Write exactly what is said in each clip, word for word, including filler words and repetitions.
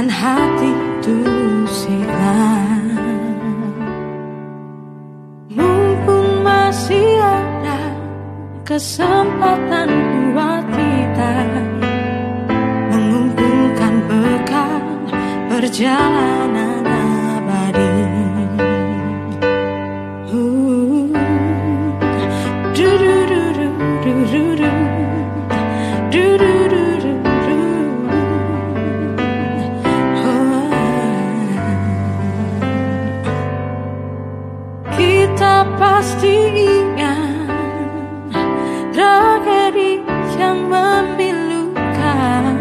Biarkan hati tersiram, mumpung masih ada kesempatan buat kita mengumpulkan bekal perjalanan abadi. Uh, du -du -du -du -du -du -du. Du -du -du -du -du. Oh. Kita pasti ingat tragedi yang memilukan.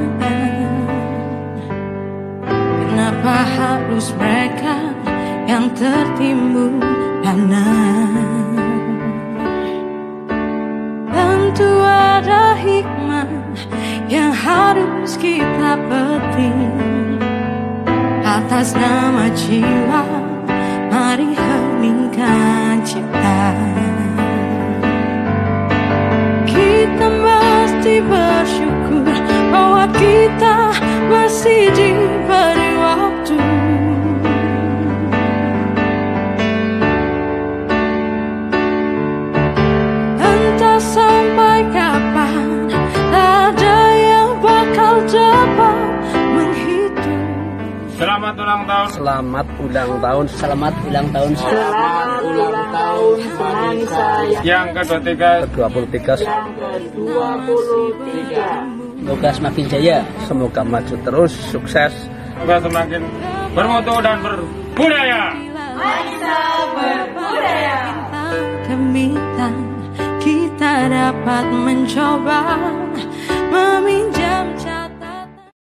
Kenapa harus mereka yang tertimbun tanah? Tentu ada hikmah yang harus kita petik atas nama jiwa. Mari heningkan cipta. Kita mesti bersyukur bahwa kita masih diberi waktu. Entah sampai kapan, tak ada yang bakal dapat menghitung. Selamat ulang tahun. Selamat ulang tahun. Selamat ulang tahun. Selamat ulang tahun. Yang ke dua puluh tiga. ke dua puluh tiga. Yang ke dua puluh tiga. Semoga semakin jaya, semoga maju terus, sukses. Semoga semakin bermutu dan berbudaya. Bangsa berbudaya. Kita dapat mencoba memi